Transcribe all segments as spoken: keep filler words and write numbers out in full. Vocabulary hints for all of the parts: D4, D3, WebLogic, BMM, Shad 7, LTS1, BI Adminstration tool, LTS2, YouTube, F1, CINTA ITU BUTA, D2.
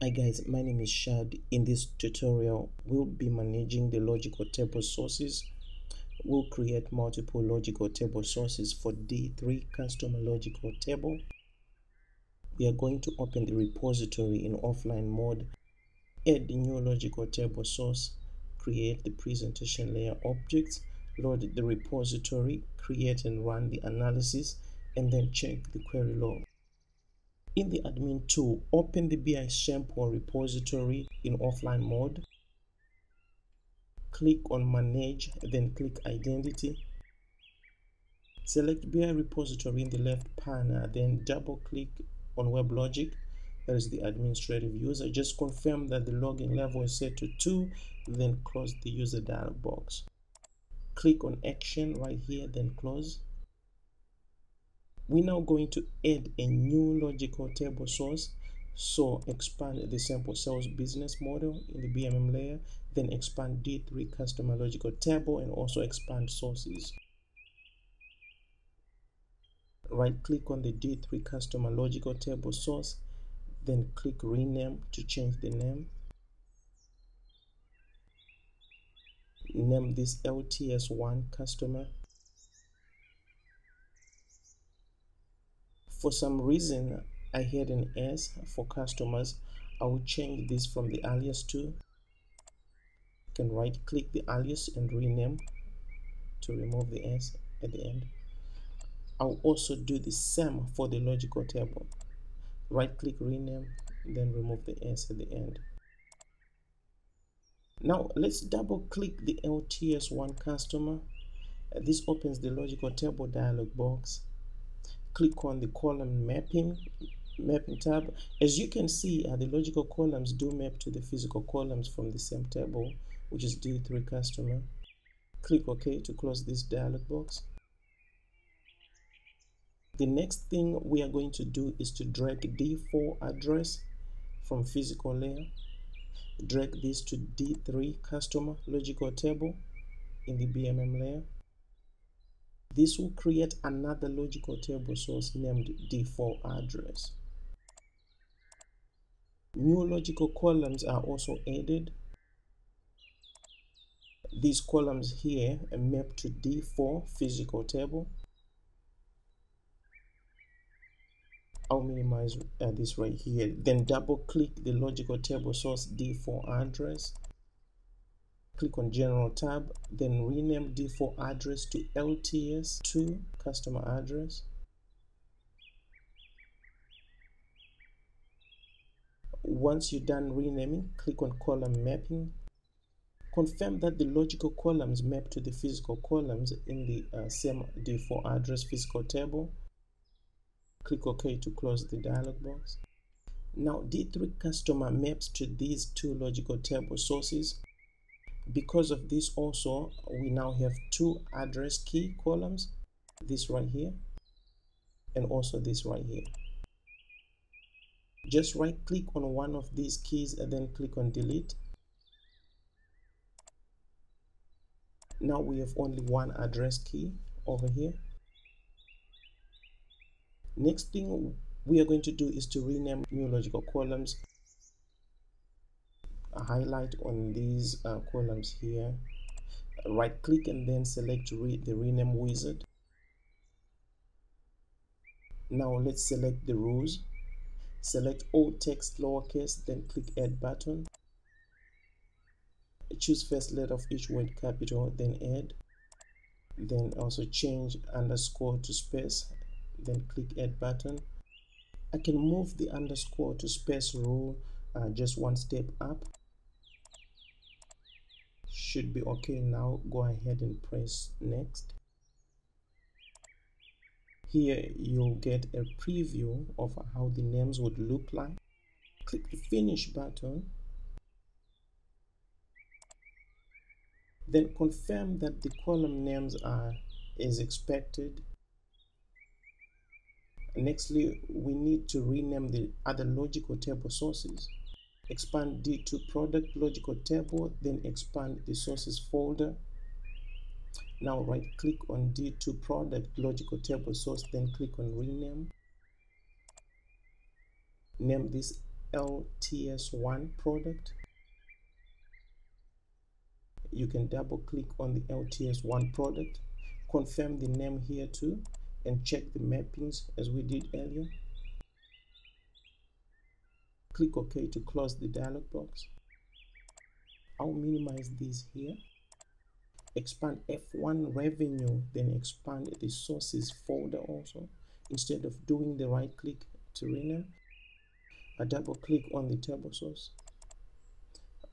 Hi guys, my name is Shad. In this tutorial, we'll be managing the logical table sources. We'll create multiple logical table sources for D three customer logical table. We are going to open the repository in offline mode, add the new logical table source, create the presentation layer object, load the repository, create and run the analysis, and then check the query log. In the admin tool, open the B I sample repository in offline mode. Click on manage, then click identity. Select B I repository in the left panel, then double click on WebLogic. That is the administrative user. Just confirm that the login level is set to two, then close the user dialog box. Click on action right here, then close. We're now going to add a new logical table source, so expand the sample sales business model in the B M M layer, then expand D three customer logical table and also expand sources. Right click on the D three customer logical table source, then click rename to change the name. Name this L T S one customer. For some reason, I had an S for customers. I will change this from the alias to. You can right click the alias and rename to remove the S at the end. I'll also do the same for the logical table. Right click, rename, then remove the S at the end. Now let's double click the L T S one customer. This opens the logical table dialog box. Click on the column mapping mapping tab. As you can see, uh, the logical columns do map to the physical columns from the same table, which is D three customer. Click OK to close this dialog box. The next thing we are going to do is to drag D four address from physical layer, drag this to D three customer logical table in the B M M layer. This will create another logical table source named D four address. New logical columns are also added. These columns here map to D four physical table. I'll minimize uh, this right here. Then double click the logical table source D four address. Click on General tab, then rename D four address to L T S two customer address. Once you're done renaming, click on column mapping. Confirm that the logical columns map to the physical columns in the uh, same D four address physical table. Click OK to close the dialog box. Now D three customer maps to these two logical table sources. Because of this also, we now have two address key columns, this right here and also this right here. Just right click on one of these keys and then click on delete. Now we have only one address key over here. Next thing we are going to do is to rename new logical columns. Highlight on these uh, columns here, right click and then select re the rename wizard. Now let's select the rules, select all text lowercase, then click add button, choose first letter of each word capital, then add, then also change underscore to space, then click add button. I can move the underscore to space rule uh, just one step up. Should be okay. Now go ahead and press next. Here you'll get a preview of how the names would look like. Click the finish button, then confirm that the column names are as expected. Nextly, we need to rename the other logical table sources. Expand D two product logical table, then expand the sources folder. Now right click on D two product logical table source, then click on rename. Name this L T S one product. You can double click on the L T S one product, confirm the name here too, and check the mappings as we did earlier. Click OK to close the dialog box. I'll minimize this here. Expand F one revenue, then expand the sources folder also, instead of doing the right click to rename. I double click on the table source.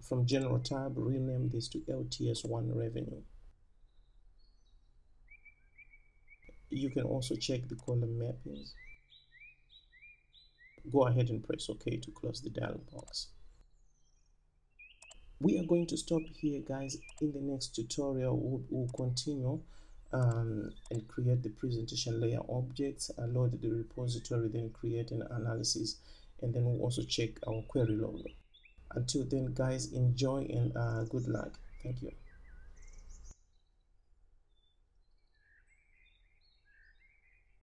From general tab, rename this to L T S one revenue. You can also check the column mappings. Go ahead and press OK to close the dialog box. We are going to stop here, guys. In the next tutorial, we'll, we'll continue um, and create the presentation layer objects, load the repository, then create an analysis, and then we'll also check our query log. Until then, guys, enjoy and uh, good luck. Thank you.